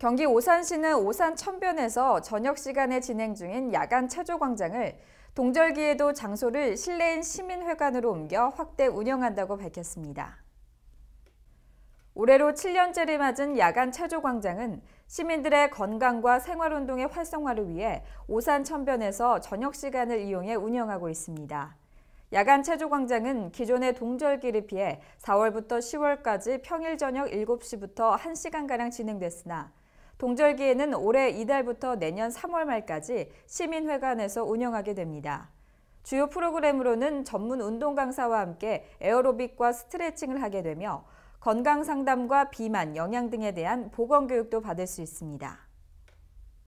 경기 오산시는 오산 천변에서 저녁 시간에 진행 중인 야간 체조광장을 동절기에도 장소를 실내인 시민회관으로 옮겨 확대 운영한다고 밝혔습니다. 올해로 7년째를 맞은 야간 체조광장은 시민들의 건강과 생활운동의 활성화를 위해 오산 천변에서 저녁 시간을 이용해 운영하고 있습니다. 야간 체조광장은 기존의 동절기를 피해 4월부터 10월까지 평일 저녁 7시부터 1시간가량 진행됐으나 동절기에는 올해 이달부터 내년 3월 말까지 시민회관에서 운영하게 됩니다. 주요 프로그램으로는 전문 운동 강사와 함께 에어로빅과 스트레칭을 하게 되며 건강 상담과 비만, 영양 등에 대한 보건 교육도 받을 수 있습니다.